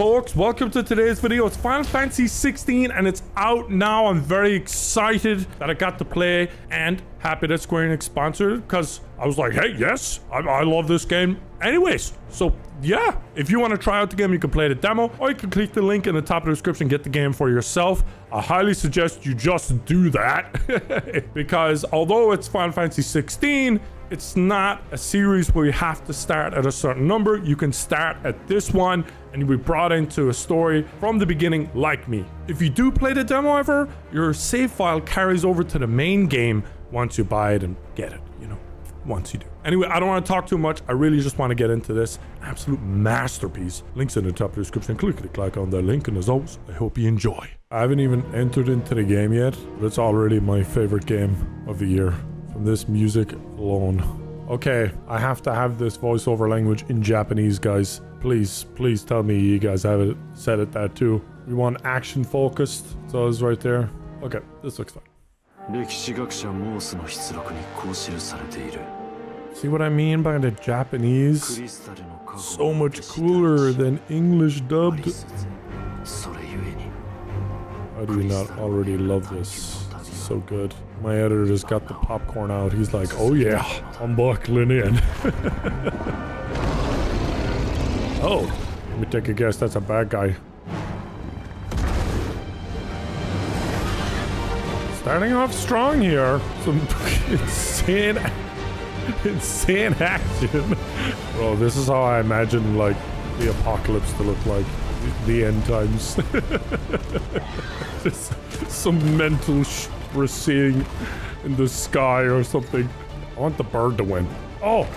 Folks, welcome to today's video. It's Final Fantasy XVI and it's out now. I'm very excited that I got to play and happy that Square Enix sponsored, because I was like, hey, yes, I love this game anyways. So yeah, if you want to try out the game, you can play the demo or you can click the link in the top of the description, get the game for yourself. I highly suggest you just do that because although it's Final Fantasy XVI, it's not a series where you have to start at a certain number. You can start at this one and you'll be brought into a story from the beginning like me. If you do play the demo ever, your save file carries over to the main game once you buy it and get it, you know, once you do. Anyway, I don't want to talk too much. I really just want to get into this absolute masterpiece. Links in the top of the description. Click on that link, and as always, I hope you enjoy. I haven't even entered into the game yet, but it's already my favorite game of the year. This music alone. Okay, I have to have this voiceover language in Japanese, guys. Please tell me you guys have it said it that too. We want action focused, so it's right there. Okay, this looks fine. See what I mean by the Japanese? So much cooler than English dubbed. How do you not already love this? So good. My editor just got the popcorn out. He's like, oh yeah, I'm buckling in. Oh, let me take a guess. That's a bad guy. Starting off strong here. Some insane action. Bro, this is how I imagine like the apocalypse to look like. The end times. Just some mental receding in the sky or something. I want the bird to win. Oh!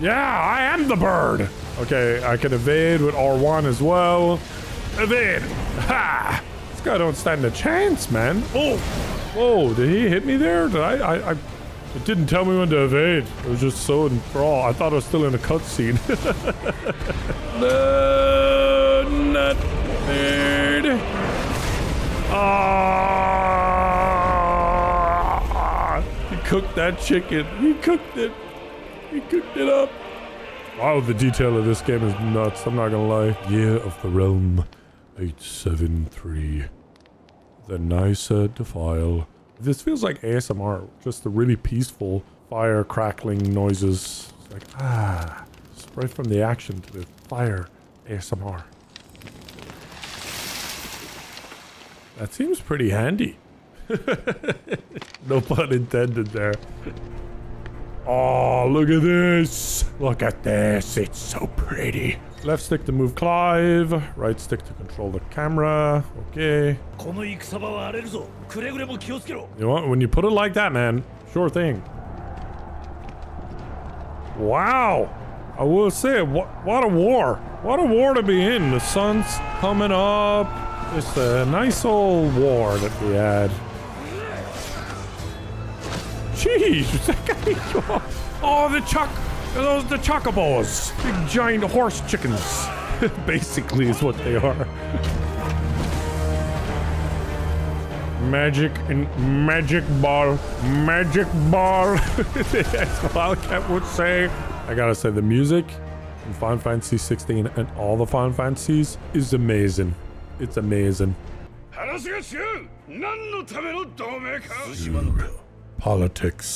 Yeah, I am the bird! Okay, I can evade with R1 as well. Evade! Ha! This guy don't stand a chance, man. Oh! Whoa, did he hit me there? Did I it didn't tell me when to evade. It was just so enthralled. I thought I was still in a cutscene. No, not bird. He cooked that chicken. He cooked it. He cooked it up. Wow, the detail of this game is nuts. I'm not gonna lie. Year of the Realm, 873. The Nysa Defile. This feels like ASMR, just the really peaceful fire crackling noises. It's like, ah, it's right from the action to the fire ASMR. That seems pretty handy. No pun intended there. Oh, look at this. Look at this. It's so pretty. Left stick to move Clive. Right stick to control the camera. Okay. You know what? When you put it like that, man, sure thing. Wow. I will say, what a war. What a war to be in. The sun's coming up. It's a nice old war that we had. Jeez, that guy. Oh, those the chocobos. Big giant horse chickens. Basically is what they are. Magic and magic ball. Magic ball. That's what Wildcat would say. I gotta say, the music in Final Fantasy XVI and all the Final Fantasies is amazing. It's amazing. Politics.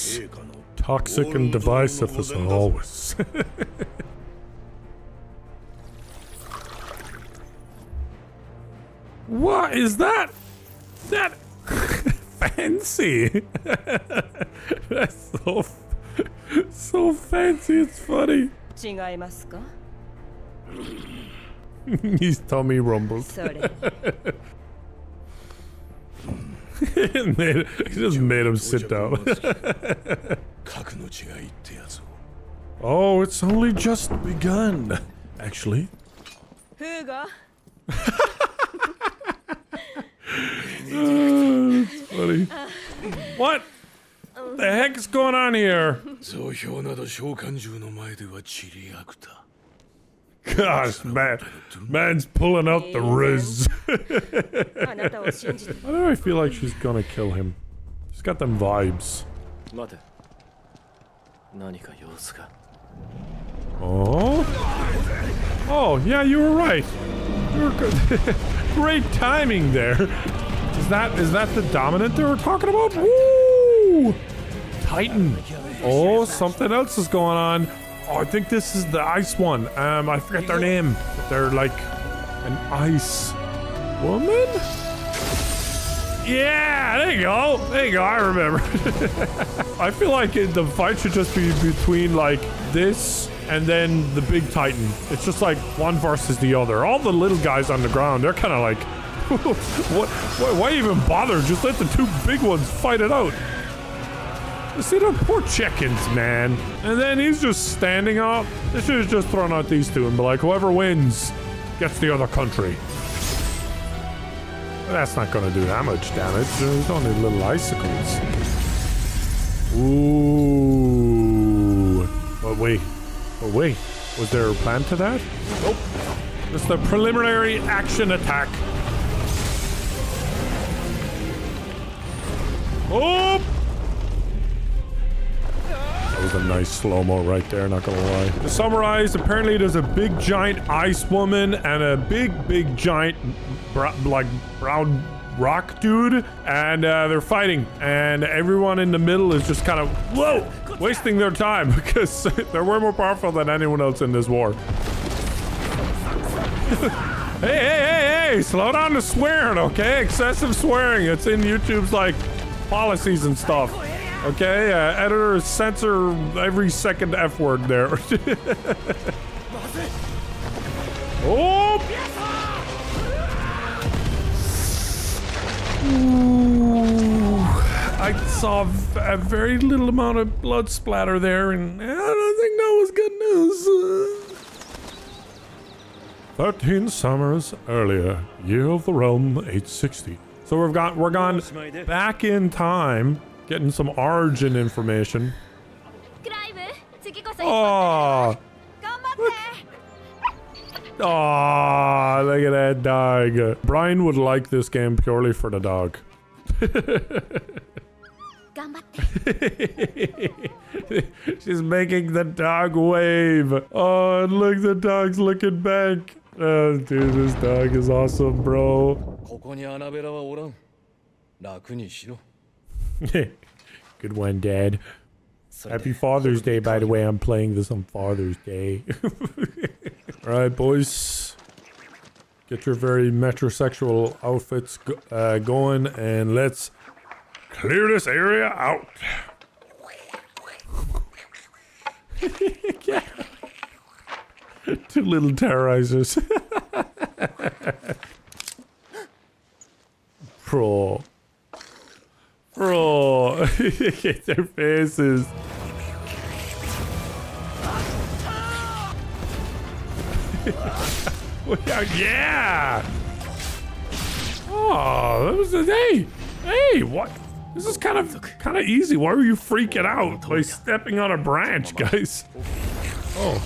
Toxic and divisive as always. What is that? That fancy. That's so fancy, it's funny. His tummy rumbled. He just made him sit down. Oh, it's only just begun, actually. That's funny. What the heck is going on here? Gosh, man's pulling out the riz. Why do I feel like she's gonna kill him? She's got them vibes. Oh? Oh, yeah, you were right. Great timing there. Is that the dominant they were talking about? Woo! Titan. Oh, something else is going on. Oh, I think this is the ice one. I forget their name. They're like an ice woman? Yeah, there you go. There you go. I remember. I feel like the fight should just be between like this and then the big Titan. It's just like one versus the other. All the little guys on the ground, they're kind of like, why even bother? Just let the two big ones fight it out. See the poor chickens, man. And then he's just standing up. They should have just thrown out these two and be like, whoever wins gets the other country. That's not gonna do that much damage. There's only little icicles. Ooh. But wait. But wait. Was there a plan to that? Nope. Just the preliminary action attack. Oh! That was a nice slow-mo right there, not gonna lie. To summarize, apparently there's a big giant ice woman and a big giant brown rock dude, and they're fighting, and everyone in the middle is just kind of wasting their time because they're way more powerful than anyone else in this war. Hey, slow down to swearing, okay? Excessive swearing, it's in YouTube's like policies and stuff. Okay, editors censor every second F word there. Oh! Ooh, I saw a very little amount of blood splatter there, and I don't think that was good news. 13 summers earlier, year of the realm 860. So we're gone back in time. Getting some origin information. Oh, look at that dog. Brian would like this game purely for the dog. She's making the dog wave. Oh, and look, the dog's looking back. Oh, dude, this dog is awesome, bro. Good one, Dad. Happy Father's Day, by the way. I'm playing this on Father's Day. Alright, boys. Get your very metrosexual outfits going, and let's clear this area out. Two little terrorizers. Bro, their faces. Yeah. Oh, that was a day. Hey, what? This is kind of easy. Why were you freaking out by stepping on a branch, guys? Oh.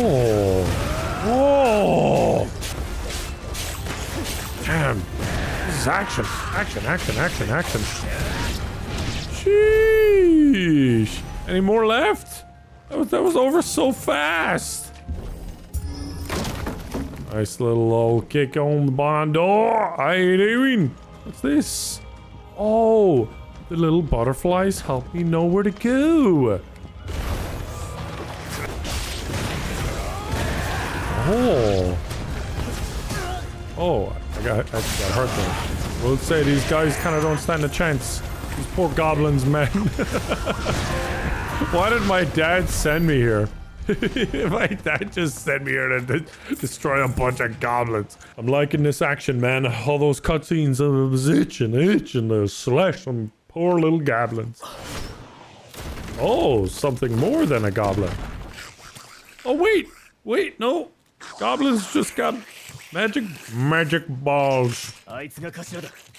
Oh. Oh. Damn. This is action. Action. Sheesh. Any more left? That was over so fast. Nice little old kick on the bond. Oh, I ain't even. What's this? Oh, the little butterflies help me know where to go. Oh. Oh. I got hurt there. We'll say these guys kind of don't stand a chance. These poor goblins, man. Why did my dad send me here? My dad just sent me here to destroy a bunch of goblins. I'm liking this action, man. All those cutscenes of itching to slash some poor little goblins. Oh, something more than a goblin. Oh, wait, no. Goblins just got... Magic balls.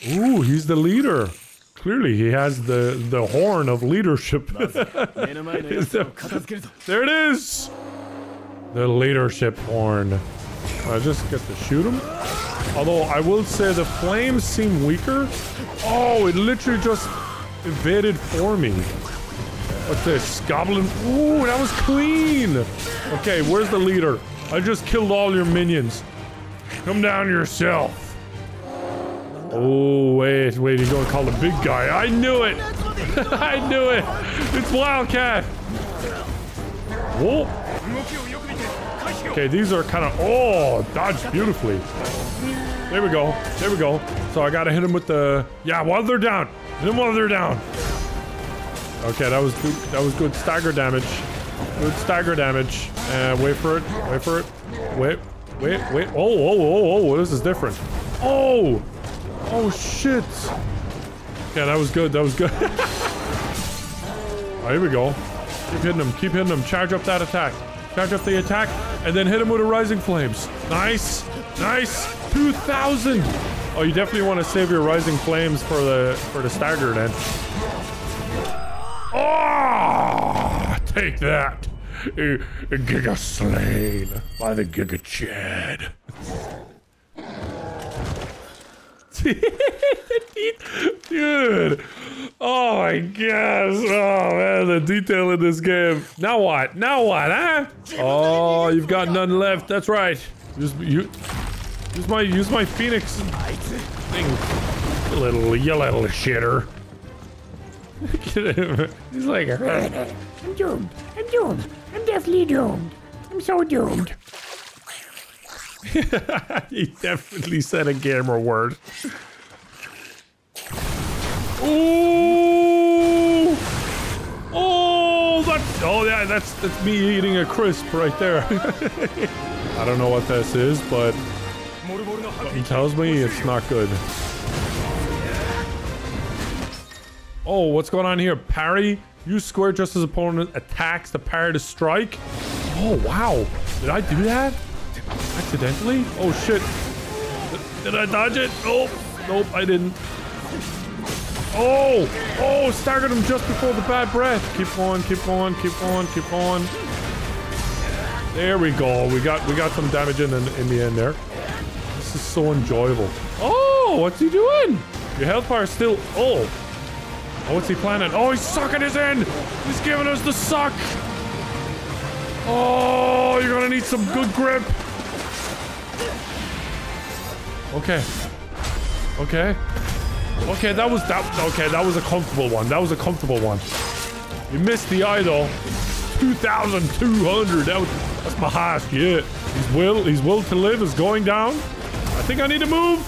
Ooh, he's the leader. Clearly, he has the horn of leadership. There it is. The leadership horn. I just get to shoot him. Although, I will say the flames seem weaker. Oh, it literally just evaded for me. What's this? Goblin? Ooh, that was clean! Okay, where's the leader? I just killed all your minions. Come down yourself. Oh, wait, he's gonna call the big guy. I knew it! I knew it! It's Wildcat! Whoa! Okay, these are kind of... Oh, dodged beautifully. There we go. There we go. So I gotta hit him with the... Yeah, while they're down. Hit him while they're down. Okay, that was good stagger damage. Good stagger damage. Wait for it. Wait for it. Wait. Oh, this is different. Oh! Oh, shit. Yeah, that was good. That was good. Oh, here we go. Keep hitting him. Keep hitting him. Charge up that attack. Charge up the attack. And then hit him with the rising flames. Nice. Nice. 2,000. Oh, you definitely want to save your rising flames for the stagger then. Oh, take that. A Giga slain by the GIGA-CHAD. Dude. Oh my gosh. Oh man, the detail in this game. Now what? Now what, huh? Oh, you've got none left. That's right. Use my Phoenix thing. You little shitter. Look at him. He's like, I'm doomed. I'm doomed. I'm definitely doomed. I'm so doomed. He definitely said a gamer word. Ooh! Oh, that's me eating a crisp right there. I don't know what this is, but he tells me it's not good. Oh, what's going on here? Parry? Use square just as opponent attacks to parry to strike? Oh, wow. Did I do that? Accidentally? Oh, shit. Did I dodge it? Nope. Nope, I didn't. Oh! Oh, staggered him just before the bad breath. Keep on. There we go. We got some damage in the end there. This is so enjoyable. Oh, what's he doing? Your health bar is still... Oh. Oh, what's he planning? Oh, he's sucking his end! He's giving us the suck! Oh, you're gonna need some good grip! Okay. Okay. Okay, that was a comfortable one. That was a comfortable one. You missed the eye though. 2,200. That's my highest yet. His will to live is going down. I think I need to move.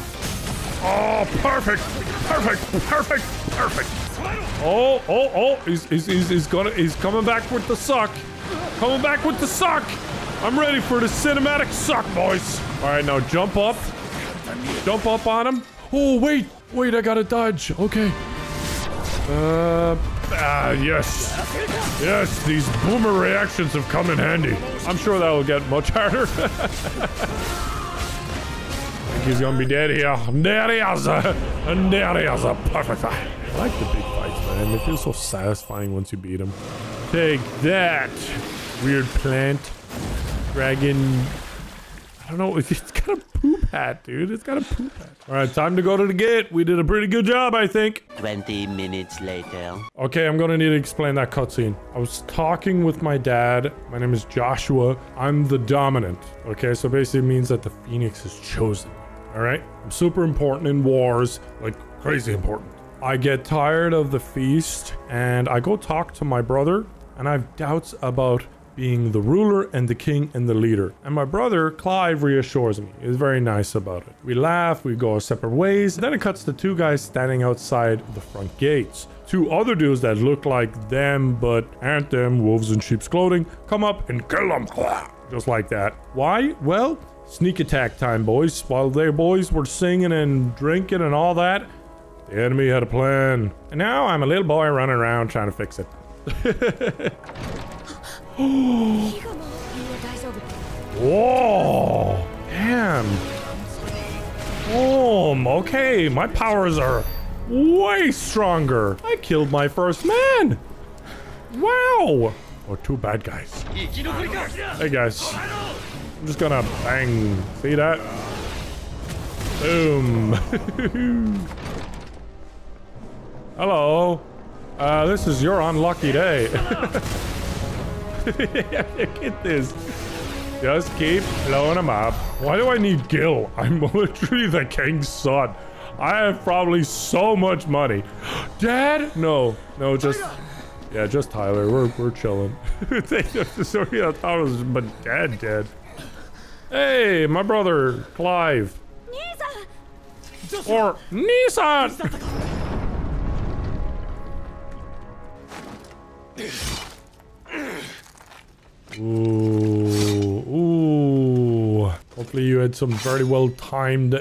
Oh, perfect. Oh, he's coming back with the suck. Coming back with the suck. I'm ready for the cinematic suck, boys. All right, now jump up. Jump up on him. Oh, wait, I gotta dodge. Okay. Yes. Yes, these boomer reactions have come in handy. I'm sure that will get much harder. I think he's gonna be dead here. There he is, perfect. I like the big fights, man. They feel so satisfying once you beat them. Take that, weird plant. Dragon. I don't know. It's got a poop hat, dude. It's got a poop hat. All right, time to go to the gate. We did a pretty good job, I think. 20 minutes later. Okay, I'm gonna need to explain that cutscene. I was talking with my dad. My name is Joshua. I'm the dominant. Okay, so basically it means that the Phoenix is chosen. All right? I'm super important in wars. Like, crazy important. I get tired of the feast, and I go talk to my brother, and I have doubts about being the ruler and the king and the leader. And my brother, Clive, reassures me. He's very nice about it. We laugh, we go our separate ways. Then it cuts to two guys standing outside the front gates. Two other dudes that look like them, but aren't them, wolves in sheep's clothing, come up and kill them. Just like that. Why? Well, sneak attack time, boys. While their boys were singing and drinking and all that, the enemy had a plan. And now I'm a little boy running around trying to fix it. Whoa! Damn. Oh, okay. My powers are way stronger. I killed my first man. Wow. Or two bad guys. Hey, guys. I'm just gonna bang. See that? Boom. Hello. This is your unlucky day. Get this. Just keep blowing him up. Why do I need Gil? I'm literally the king's son. I have probably so much money. Dad? No. No, just... Yeah, just Tyler. We're chilling. Sorry, I thought it was... But Dad. Hey, my brother, Clive. Nissan! Or Nissan! Ooh. Hopefully you had some very well-timed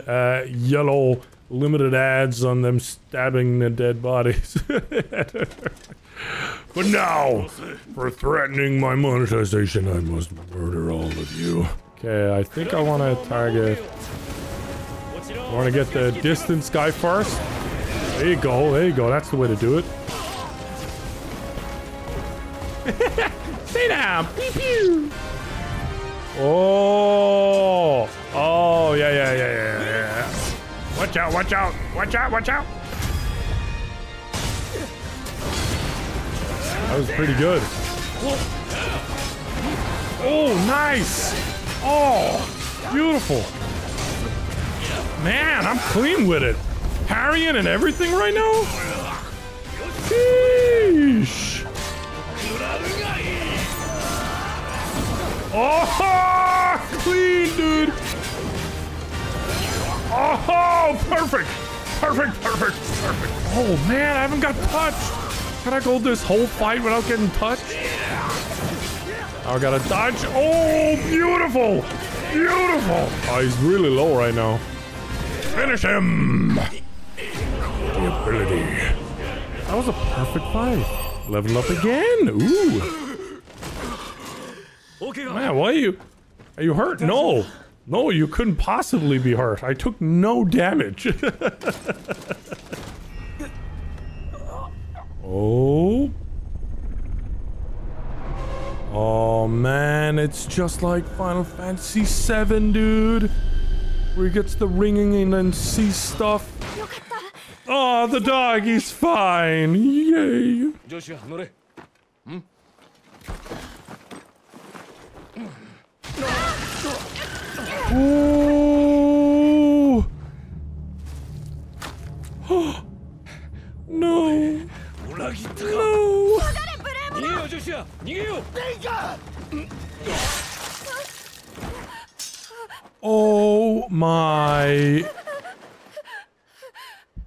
yellow limited ads on them stabbing the dead bodies. But now, for threatening my monetization, I must murder all of you. Okay, I think I want to target... I want to get the distance guy first. There you go, that's the way to do it. Stay down! Pew pew! Oh! Oh, yeah. Watch out, watch out! Watch out! That was pretty good. Oh, nice! Oh! Beautiful! Man, I'm clean with it! Parrying and everything right now? Sheesh! Oh, clean, dude. Oh, perfect. Oh, man, I haven't got touched. Can I go this whole fight without getting touched? I gotta dodge. Oh, beautiful. Oh, he's really low right now. Finish him. The ability. That was a perfect fight. Level up again. Ooh. Man, why are you hurt? No. No, you couldn't possibly be hurt. I took no damage. Oh. Oh, man. It's just like Final Fantasy VII, dude. Where he gets the ringing and then sees stuff. Oh, the dog. He's fine. Yay. Joshua, oh. Oh. No. No. Oh my.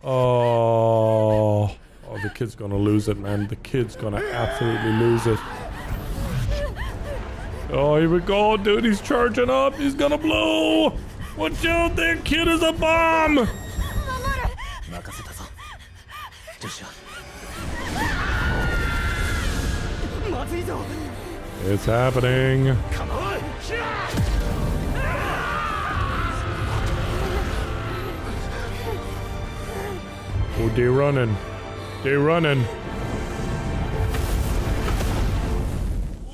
Oh. Oh, the kid's gonna lose it, man. The kid's gonna absolutely lose it. Oh, here we go, dude. He's charging up. He's gonna blow. Watch out, that kid is a bomb. It's happening. Come on. Oh, they're running.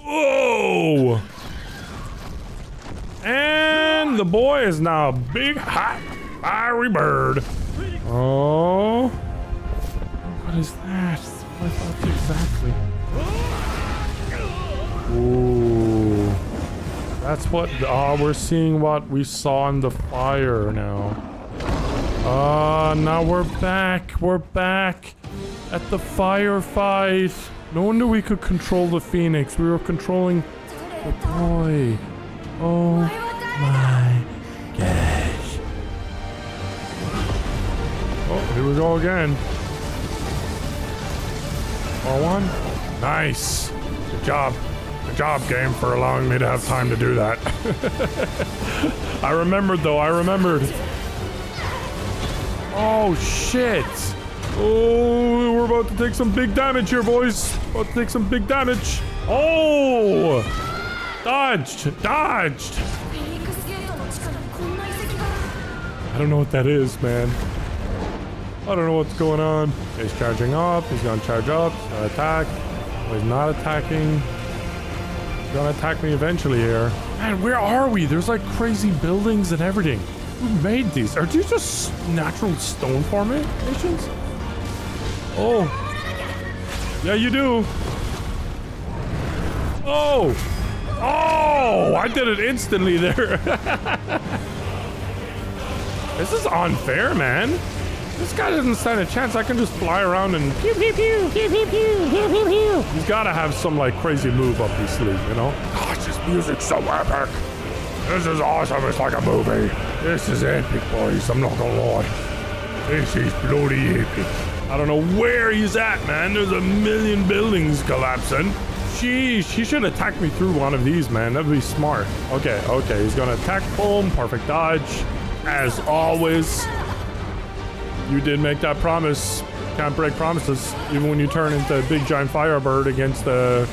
Whoa! And the boy is now a big, hot, fiery bird. Oh. What is that? What about exactly? Ooh. That's what... Ah, we're seeing what we saw in the fire now. Ah, now we're back. We're back at the firefight. No wonder we could control the Phoenix. We were controlling the boy. Oh my gosh. Oh, here we go again. R1. Nice. Good job. Good job, game, for allowing me to have time to do that. I remembered, though. Oh, shit. Oh, we're about to take some big damage here, boys. Oh! Dodged! I don't know what that is, man. I don't know what's going on. He's charging up. He's gonna charge up. He's gonna attack. Oh, he's not attacking. He's gonna attack me eventually here. Man, where are we? There's like crazy buildings and everything. Who made these? Are these just natural stone formations? Oh. Yeah, you do. Oh! Oh! I did it instantly there. This is unfair, man. This guy doesn't stand a chance. I can just fly around and pew pew pew pew pew pew pew pew pew. He's gotta have some like crazy move up his sleeve, you know? Gosh, this music's so epic. This is awesome. It's like a movie. This is epic, boys. I'm not gonna lie. This is bloody epic. I don't know where he's at, man. There's a million buildings collapsing. Jeez, he should attack me through one of these, man. That'd be smart. Okay, okay. He's gonna attack. Boom. Perfect dodge. As always. You did make that promise. Can't break promises. Even when you turn into a big giant firebird against the...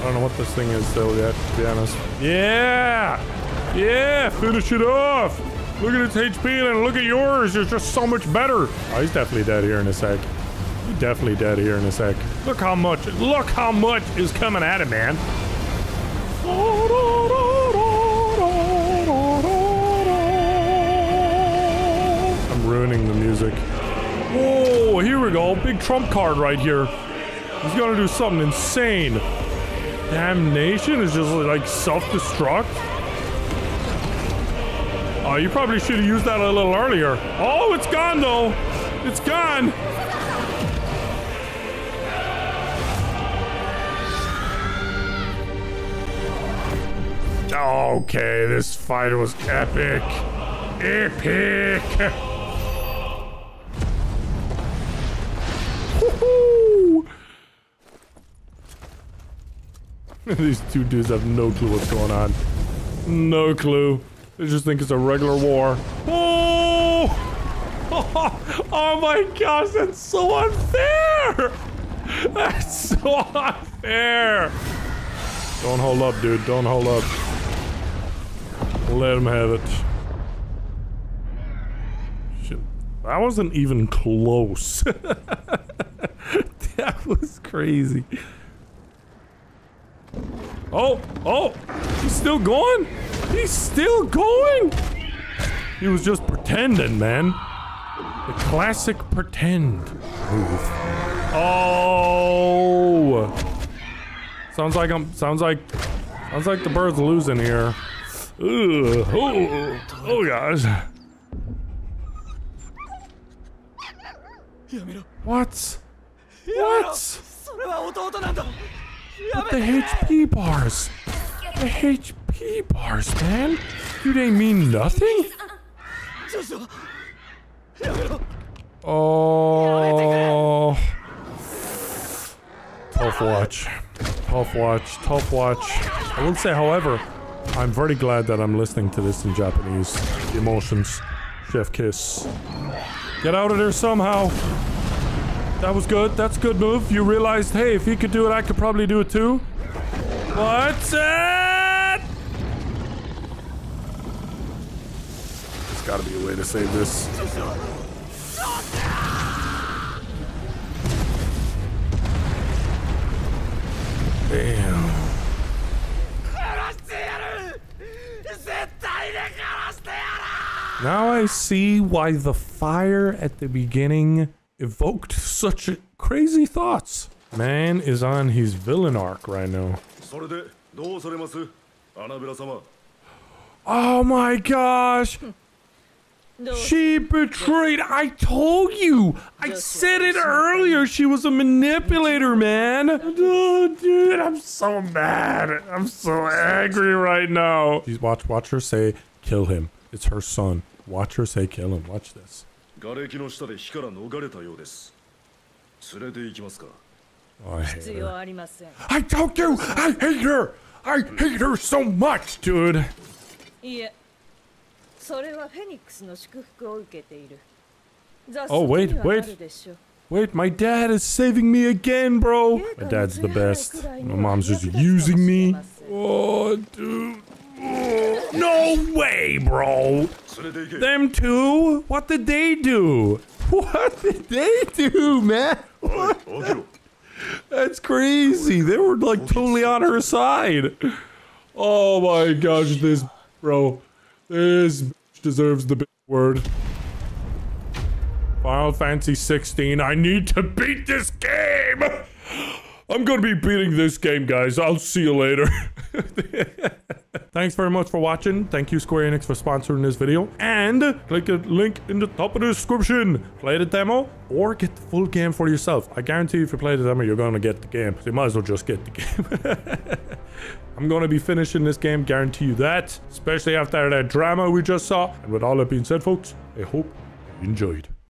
I don't know what this thing is still yet, to be honest. Yeah! Yeah! Finish it off! Look at its HP and look at yours! It's just so much better! Oh, he's definitely dead here in a sec. He's definitely dead here in a sec. Look how much is coming at him, man. Ruining the music. Whoa, here we go. Big trump card right here. He's gonna do something insane. Damnation is just like self-destruct. Oh, you probably should have used that a little earlier. Oh, it's gone though. It's gone. Okay, this fight was epic. Epic. These two dudes have no clue what's going on. No clue. They just think it's a regular war. Oh! Oh, oh my gosh, that's so unfair! That's so unfair! Don't hold up, dude. Don't hold up. Let him have it. Shit. That wasn't even close. That was crazy. Oh, oh, he's still going? He's still going? He was just pretending, man. The classic pretend move. Oh. Sounds like the bird's losing here. Ugh. Oh, oh guys. What? What? But the HP bars! The HP bars, man! Dude, they mean nothing? Oh... Tough watch. Tough watch. Tough watch. I will say, however, I'm very glad that I'm listening to this in Japanese. The emotions. Chef kiss. Get out of there somehow! That was good. That's a good move. You realized, hey, if he could do it, I could probably do it too. What's it? There's gotta be a way to save this. Damn. Now I see why the fire at the beginning evoked such crazy thoughts. Man is on his villain arc right now. Oh my gosh! She betrayed! I told you! I said it earlier! She was a manipulator, man! Oh, dude, I'm so mad! I'm so angry right now! Please watch her say, kill him. It's her son. Watch her say, kill him. Watch this. Oh, I hate her. I told you! I hate her! I hate her so much, dude! Oh, wait, wait. Wait, my dad is saving me again, bro! My dad's the best. My mom's just using me. Oh, dude. Oh, no way, bro! Them two? What did they do? What did they do, man? What? That's crazy. They were like totally on her side. Oh my gosh, this bro. This deserves the big word. Final Fantasy XVI. I need to beat this game! I'm gonna be beating this game, guys. I'll see you later. Thanks very much for watching. Thank you, Square Enix, for sponsoring this video. And click the link in the top of the description. Play the demo or get the full game for yourself. I guarantee you, if you play the demo, you're gonna get the game. So you might as well just get the game. I'm gonna be finishing this game, guarantee you that. Especially after that drama we just saw. And with all that being said, folks, I hope you enjoyed.